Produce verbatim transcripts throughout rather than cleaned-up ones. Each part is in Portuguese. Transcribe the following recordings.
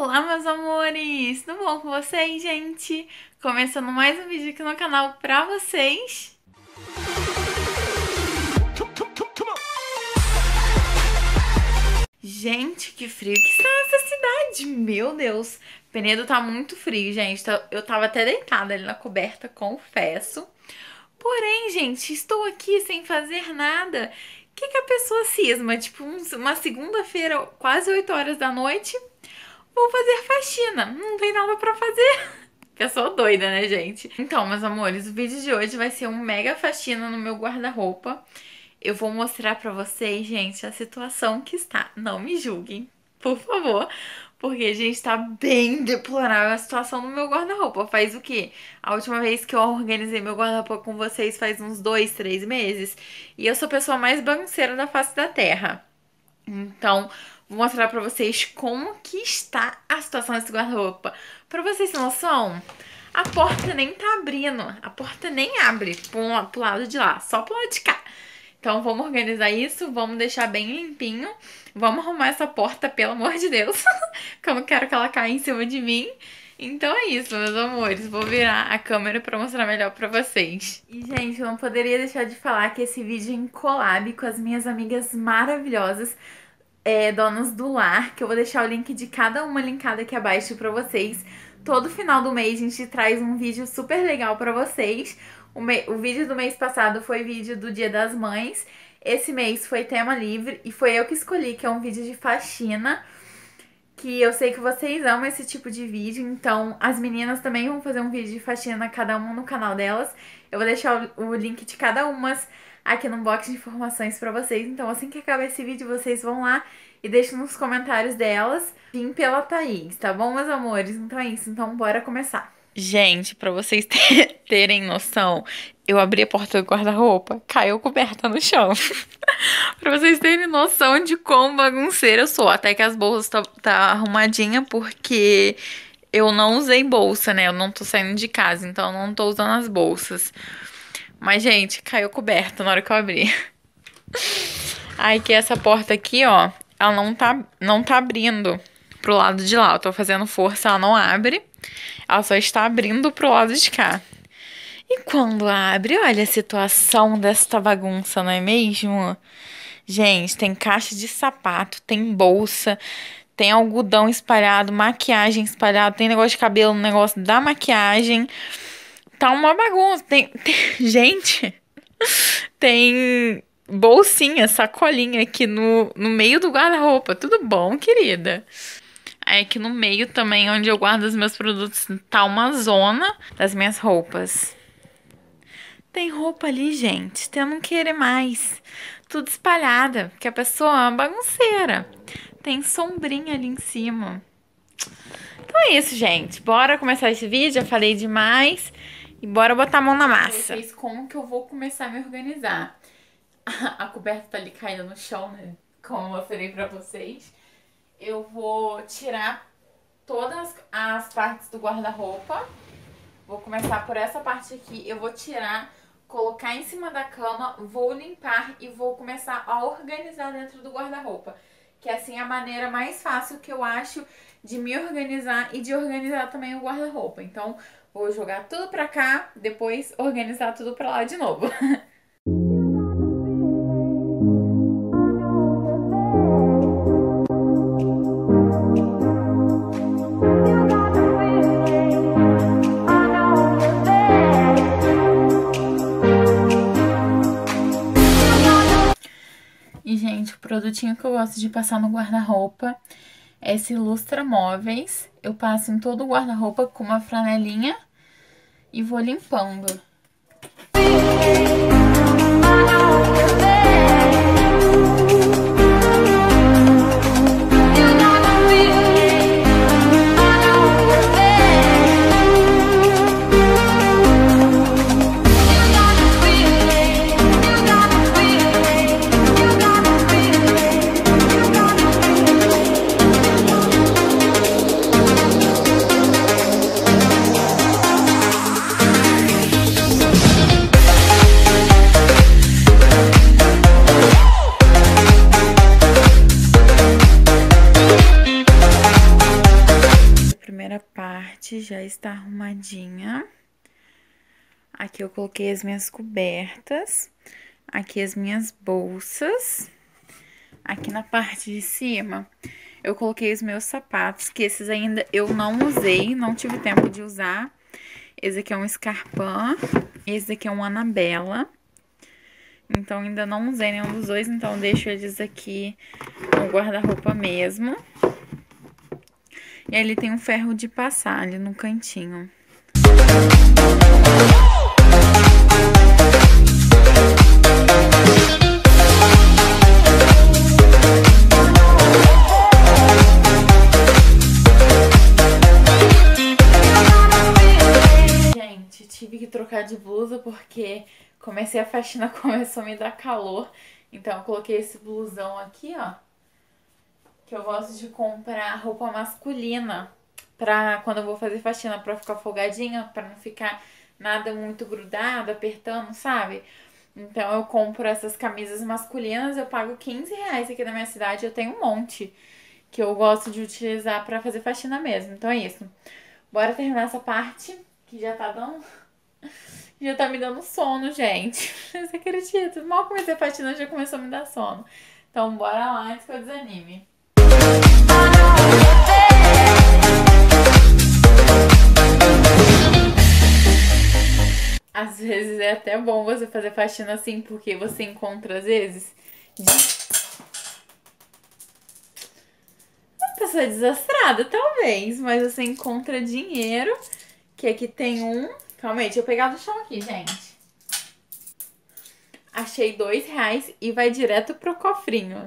Olá, meus amores! Tudo bom com vocês, gente? Começando mais um vídeo aqui no canal pra vocês. Gente, que frio que está essa cidade! Meu Deus! Penedo tá muito frio, gente. Eu tava até deitada ali na coberta, confesso. Porém, gente, estou aqui sem fazer nada. O que, que a pessoa cisma? Tipo, uma segunda-feira, quase oito horas da noite, vou fazer faxina. Não tem nada pra fazer. Pessoa doida, né, gente? Então, meus amores, o vídeo de hoje vai ser um mega faxina no meu guarda-roupa. Eu vou mostrar pra vocês, gente, a situação que está. Não me julguem, por favor. Porque, gente, tá bem deplorável a situação do meu guarda-roupa. Faz o quê? A última vez que eu organizei meu guarda-roupa com vocês faz uns dois, três meses. E eu sou a pessoa mais bagunceira da face da terra. Então, vou mostrar pra vocês como que está a situação desse guarda-roupa. Pra vocês terem noção, a porta nem tá abrindo. A porta nem abre pro, pro lado de lá, só pro lado de cá. Então vamos organizar isso, vamos deixar bem limpinho, vamos arrumar essa porta, pelo amor de Deus, que eu não quero que ela caia em cima de mim. Então é isso, meus amores, vou virar a câmera pra mostrar melhor pra vocês. E gente, eu não poderia deixar de falar que esse vídeo é em collab com as minhas amigas maravilhosas, é, donas do lar, que eu vou deixar o link de cada uma linkada aqui abaixo pra vocês. Todo final do mês a gente traz um vídeo super legal pra vocês. O, me... o vídeo do mês passado foi vídeo do Dia das Mães. Esse mês foi tema livre e foi eu que escolhi, que é um vídeo de faxina. Que eu sei que vocês amam esse tipo de vídeo, então as meninas também vão fazer um vídeo de faxina, cada uma no canal delas. Eu vou deixar o link de cada uma aqui no box de informações pra vocês. Então assim que acabar esse vídeo, vocês vão lá e deixam nos comentários delas. Vim pela Thaís, tá bom, meus amores? Então é isso, então bora começar. Gente, pra vocês terem noção, eu abri a porta do guarda-roupa, caiu coberta no chão. Pra vocês terem noção de quão bagunceira eu sou. Até que as bolsas tá, tá arrumadinha, porque eu não usei bolsa, né? Eu não tô saindo de casa, então eu não tô usando as bolsas. Mas, gente, caiu coberta na hora que eu abri. Aí que essa porta aqui, ó, ela não tá, não tá abrindo pro lado de lá. Eu tô fazendo força, ela não abre. Ela só está abrindo pro lado de cá. E quando abre, olha a situação desta bagunça, não é mesmo? Gente, tem caixa de sapato, tem bolsa, tem algodão espalhado, maquiagem espalhada, tem negócio de cabelo, negócio da maquiagem. Tá uma bagunça. Tem, tem gente, tem bolsinha, sacolinha aqui no, no meio do guarda-roupa. Tudo bom, querida? É que no meio também, onde eu guardo os meus produtos, tá uma zona das minhas roupas. Tem roupa ali, gente, até não querer mais. Tudo espalhada, porque a pessoa é uma bagunceira. Tem sombrinha ali em cima. Então é isso, gente. Bora começar esse vídeo, já falei demais. E bora botar a mão na massa. Vocês, como que eu vou começar a me organizar? A coberta tá ali caindo no chão, né? Como eu falei pra vocês. Eu vou tirar todas as partes do guarda-roupa. Vou começar por essa parte aqui. Eu vou tirar, colocar em cima da cama, vou limpar e vou começar a organizar dentro do guarda-roupa. Que assim é a maneira mais fácil que eu acho de me organizar e de organizar também o guarda-roupa. Então, vou jogar tudo pra cá, depois organizar tudo pra lá de novo. Produtinho que eu gosto de passar no guarda-roupa é esse lustra móveis. Eu passo em todo o guarda-roupa com uma franelinha e vou limpando. primeira parte já está arrumadinha. Aqui eu coloquei as minhas cobertas, aqui as minhas bolsas. Aqui na parte de cima eu coloquei os meus sapatos, que esses ainda eu não usei, não tive tempo de usar. Esse aqui é um escarpão, esse aqui é um Anabela. Então, ainda não usei nenhum dos dois, então deixo eles aqui no guarda-roupa mesmo. E aí ele tem um ferro de passar ali no cantinho. Gente, tive que trocar de blusa porque comecei a faxina, começou a me dar calor. Então eu coloquei esse blusão aqui, ó, que eu gosto de comprar roupa masculina pra quando eu vou fazer faxina, pra ficar folgadinha, pra não ficar nada muito grudado, apertando, sabe? Então eu compro essas camisas masculinas, eu pago quinze reais aqui na minha cidade, eu tenho um monte que eu gosto de utilizar pra fazer faxina mesmo. Então é isso. Bora terminar essa parte, que já tá dando... Já tá me dando sono, gente. Você acredita? Mal comecei a patinar, já começou a me dar sono. Então bora lá antes que eu desanime. Às vezes é até bom você fazer faxina assim, porque você encontra às vezes uma pessoa desastrada, talvez, mas você encontra dinheiro. Que aqui tem um... Calma aí, deixa eu pegar do chão aqui, gente. Achei dois reais e vai direto pro cofrinho.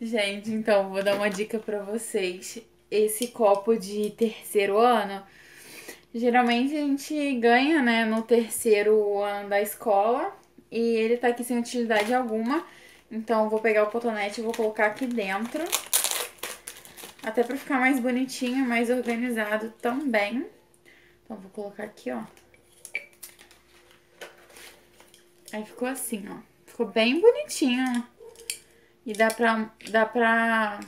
Gente, então vou dar uma dica pra vocês. Esse copo de terceiro ano... Geralmente a gente ganha, né, no terceiro ano da escola, e ele tá aqui sem utilidade alguma, então vou pegar o cotonete e vou colocar aqui dentro, até pra ficar mais bonitinho, mais organizado também. Então vou colocar aqui, ó. Aí ficou assim, ó. Ficou bem bonitinho. E dá pra, dá pra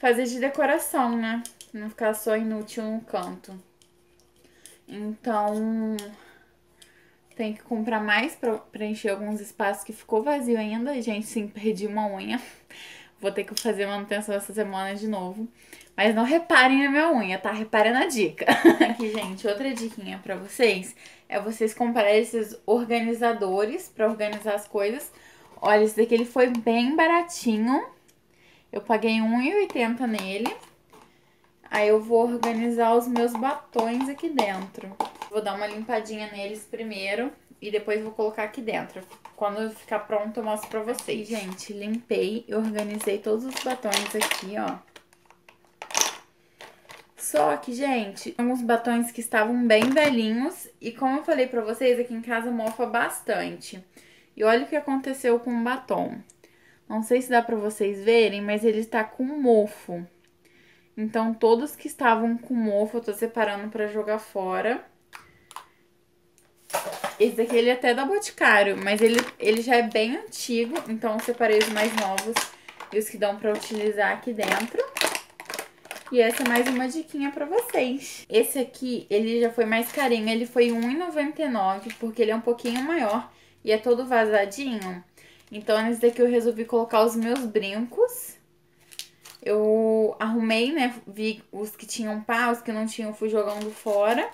fazer de decoração, né? Não ficar só inútil no canto. Então, tem que comprar mais pra preencher alguns espaços que ficou vazio ainda. Gente, sim, perdi uma unha. Vou ter que fazer manutenção essa semana de novo. Mas não reparem na minha unha, tá? Reparem na dica. Aqui, gente, outra diquinha pra vocês é vocês comprarem esses organizadores pra organizar as coisas. Olha, esse daqui ele foi bem baratinho. Eu paguei um real e oitenta nele. Aí eu vou organizar os meus batons aqui dentro. Vou dar uma limpadinha neles primeiro e depois vou colocar aqui dentro. Quando ficar pronto eu mostro pra vocês. Gente, limpei e organizei todos os batons aqui, ó. Só que, gente, alguns batons que estavam bem velhinhos. E como eu falei pra vocês, aqui em casa mofa bastante. E olha o que aconteceu com o batom. Não sei se dá pra vocês verem, mas ele tá com mofo. Então, todos que estavam com mofo, eu tô separando pra jogar fora. Esse daqui, ele é até da Boticário, mas ele, ele já é bem antigo. Então, eu separei os mais novos e os que dão pra utilizar aqui dentro. E essa é mais uma diquinha pra vocês. Esse aqui, ele já foi mais carinho. Ele foi um real e noventa e nove, porque ele é um pouquinho maior e é todo vazadinho. Então, nesse daqui eu resolvi colocar os meus brincos. Eu arrumei, né, vi os que tinham pá, os que não tinham fui jogando fora.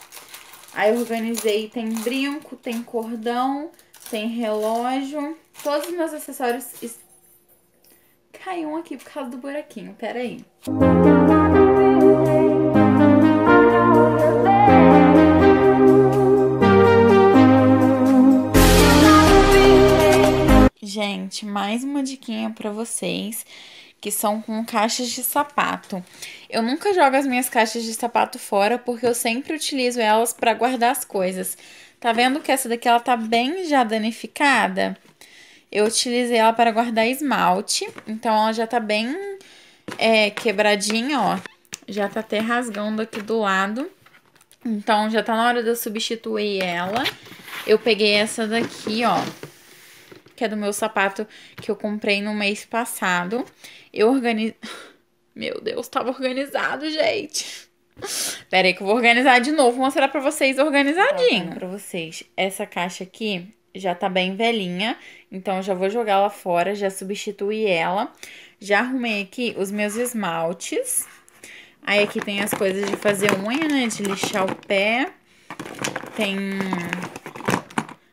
Aí eu organizei, tem brinco, tem cordão, tem relógio. Todos os meus acessórios es... caíram aqui por causa do buraquinho, peraí. Gente, mais uma diquinha pra vocês, que são com caixas de sapato. Eu nunca jogo as minhas caixas de sapato fora, porque eu sempre utilizo elas pra guardar as coisas. Tá vendo que essa daqui ela tá bem já danificada? Eu utilizei ela para guardar esmalte, então ela já tá bem é, quebradinha, ó. Já tá até rasgando aqui do lado. Então, já tá na hora de eu substituir ela. Eu peguei essa daqui, ó, que é do meu sapato que eu comprei no mês passado. Eu organizei... Meu Deus, tava organizado, gente. Pera aí que eu vou organizar de novo, vou mostrar pra vocês organizadinho. Tá, pra vocês, essa caixa aqui já tá bem velhinha, então eu já vou jogar ela fora, já substituí ela. Já arrumei aqui os meus esmaltes. Aí aqui tem as coisas de fazer unha, né, de lixar o pé. Tem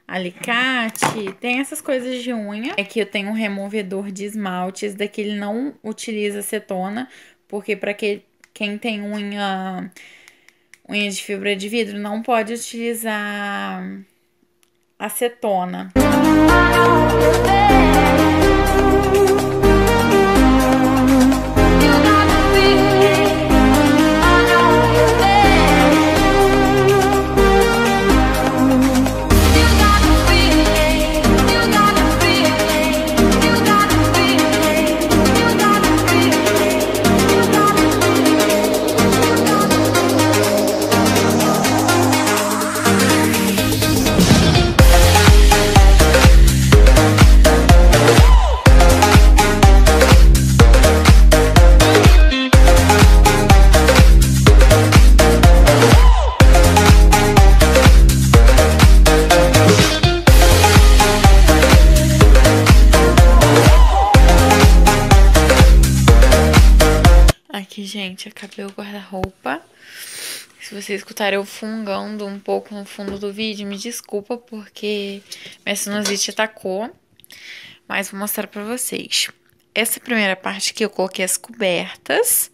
alicate, tem essas coisas de unha. Aqui eu tenho um removedor de esmalte, esse daqui ele não utiliza acetona, porque pra que, quem tem unha, unha de fibra de vidro não pode utilizar acetona. Gente, acabei o guarda-roupa. Se vocês escutarem eu fungando um pouco no fundo do vídeo, me desculpa, porque minha sinusite atacou. Mas vou mostrar pra vocês. Essa primeira parte aqui eu coloquei as cobertas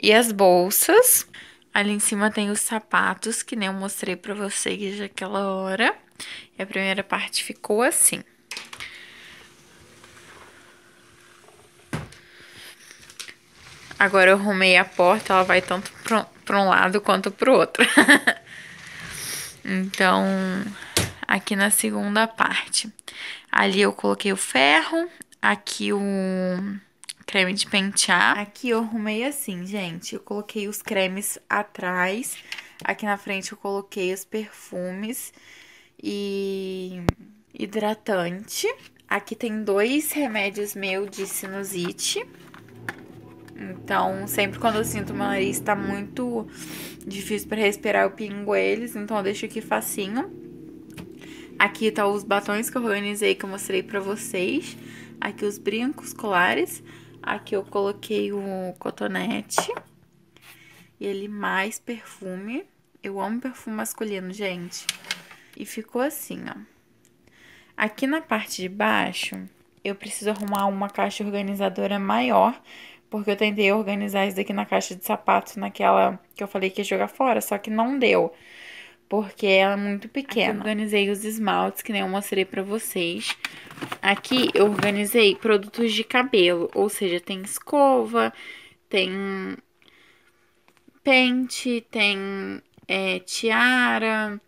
e as bolsas. Ali em cima tem os sapatos, que nem eu mostrei pra vocês naquela hora. E a primeira parte ficou assim. Agora eu arrumei a porta, ela vai tanto para um lado quanto para o outro. Então, aqui na segunda parte. Ali eu coloquei o ferro, aqui o creme de pentear. Aqui eu arrumei assim, gente. Eu coloquei os cremes atrás, aqui na frente eu coloquei os perfumes e hidratante. Aqui tem dois remédios meus de sinusite. Então, sempre quando eu sinto meu nariz tá muito difícil pra respirar, eu pingo eles. Então, eu deixo aqui facinho. Aqui tá os batons que eu organizei, que eu mostrei pra vocês. Aqui os brincos, colares. Aqui eu coloquei o cotonete. E ali mais perfume. Eu amo perfume masculino, gente. E ficou assim, ó. Aqui na parte de baixo, eu preciso arrumar uma caixa organizadora maior, porque eu tentei organizar isso daqui na caixa de sapatos, naquela que eu falei que ia jogar fora, só que não deu, porque ela é muito pequena. Aqui eu organizei os esmaltes, que nem eu mostrei pra vocês. Aqui eu organizei produtos de cabelo, ou seja, tem escova, tem pente, tem é, tiara,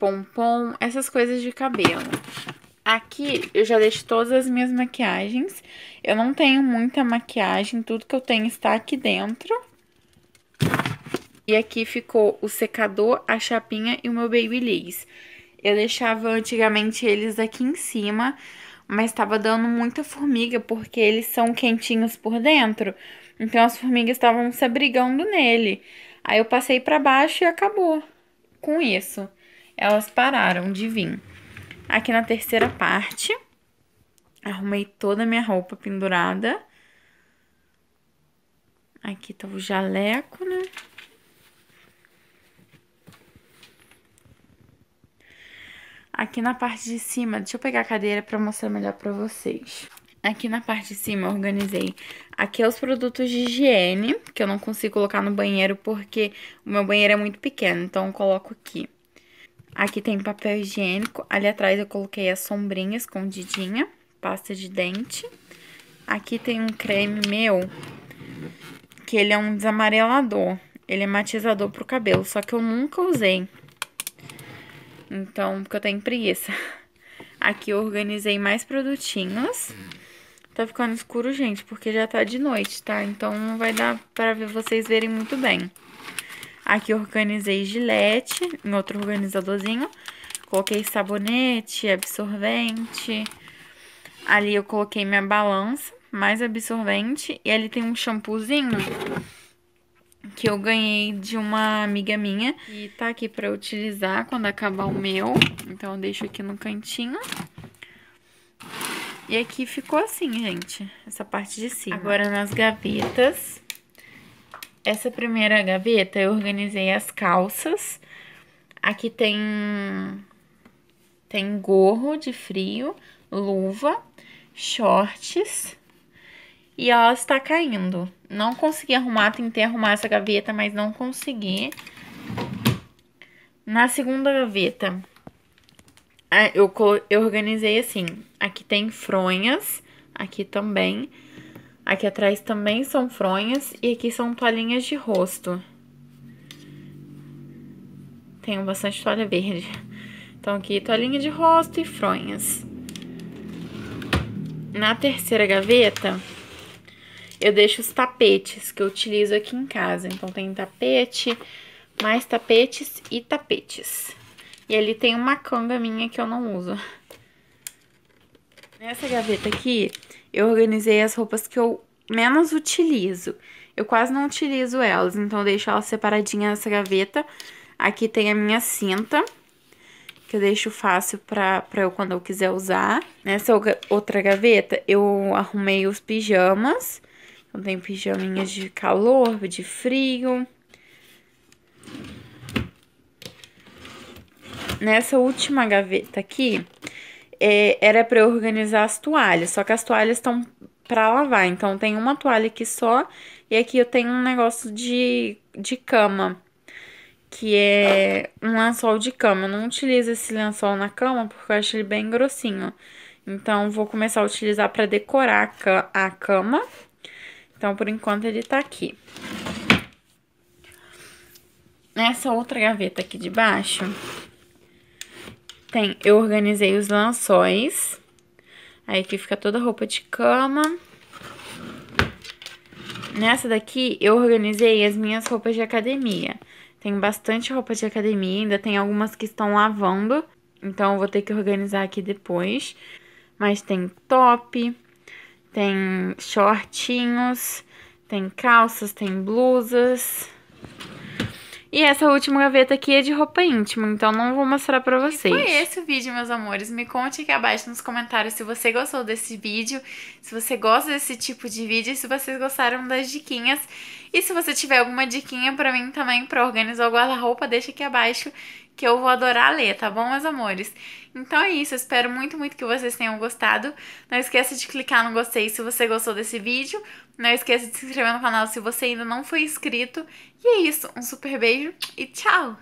pompom, essas coisas de cabelo. Aqui eu já deixo todas as minhas maquiagens. Eu não tenho muita maquiagem, tudo que eu tenho está aqui dentro. E aqui ficou o secador, a chapinha e o meu Babyliss. Eu deixava antigamente eles aqui em cima, mas tava dando muita formiga, porque eles são quentinhos por dentro. Então as formigas estavam se abrigando nele. Aí eu passei pra baixo e acabou com isso. Elas pararam de vir. Aqui na terceira parte, arrumei toda a minha roupa pendurada. Aqui tá o jaleco, né? Aqui na parte de cima, deixa eu pegar a cadeira pra mostrar melhor pra vocês. Aqui na parte de cima eu organizei. Aqui é os produtos de higiene, que eu não consigo colocar no banheiro porque o meu banheiro é muito pequeno, então eu coloco aqui. Aqui tem papel higiênico, ali atrás eu coloquei a sombrinha escondidinha, pasta de dente. Aqui tem um creme meu, que ele é um desamarelador, ele é matizador pro cabelo, só que eu nunca usei, então, porque eu tenho preguiça. Aqui eu organizei mais produtinhos. Tá ficando escuro, gente, porque já tá de noite, tá? Então não vai dar pra ver vocês verem muito bem. Aqui eu organizei gilete, em outro organizadorzinho. Coloquei sabonete, absorvente. Ali eu coloquei minha balança, mais absorvente. E ali tem um shampoozinho que eu ganhei de uma amiga minha. E tá aqui pra utilizar quando acabar o meu. Então eu deixo aqui no cantinho. E aqui ficou assim, gente, essa parte de cima. Agora nas gavetas. Essa primeira gaveta eu organizei as calças. Aqui tem, tem gorro de frio, luva, shorts. E ela está caindo. Não consegui arrumar, tentei arrumar essa gaveta, mas não consegui. Na segunda gaveta, eu, eu organizei assim. Aqui tem fronhas, aqui também. Aqui atrás também são fronhas e aqui são toalhinhas de rosto. Tenho bastante toalha verde. Então aqui toalhinha de rosto e fronhas. Na terceira gaveta, eu deixo os tapetes que eu utilizo aqui em casa. Então tem tapete, mais tapetes e tapetes. E ali tem uma canga minha que eu não uso. Nessa gaveta aqui, eu organizei as roupas que eu menos utilizo. Eu quase não utilizo elas, então eu deixo elas separadinhas nessa gaveta. Aqui tem a minha cinta, que eu deixo fácil pra, pra eu quando eu quiser usar. Nessa outra gaveta, eu arrumei os pijamas. Então tem pijaminhas de calor, de frio. Nessa última gaveta aqui... era pra eu organizar as toalhas, só que as toalhas estão pra lavar. Então, tem uma toalha aqui só e aqui eu tenho um negócio de, de cama, que é um lençol de cama. Eu não utilizo esse lençol na cama porque eu acho ele bem grossinho. Então, vou começar a utilizar pra decorar a cama. Então, por enquanto, ele tá aqui. Nessa outra gaveta aqui de baixo... tem, eu organizei os lençóis. Aí aqui fica toda a roupa de cama. Nessa daqui eu organizei as minhas roupas de academia. Tem bastante roupa de academia, ainda tem algumas que estão lavando. Então eu vou ter que organizar aqui depois. Mas tem top, tem shortinhos, tem calças, tem blusas... E essa última gaveta aqui é de roupa íntima, então não vou mostrar pra vocês. E foi esse o vídeo, meus amores. Me conte aqui abaixo nos comentários se você gostou desse vídeo, se você gosta desse tipo de vídeo, se vocês gostaram das diquinhas. E se você tiver alguma diquinha pra mim também, pra organizar o guarda-roupa, deixa aqui abaixo que eu vou adorar ler, tá bom, meus amores? Então é isso, eu espero muito, muito que vocês tenham gostado. Não esqueça de clicar no gostei se você gostou desse vídeo. Não esqueça de se inscrever no canal se você ainda não foi inscrito. E é isso, um super beijo e tchau!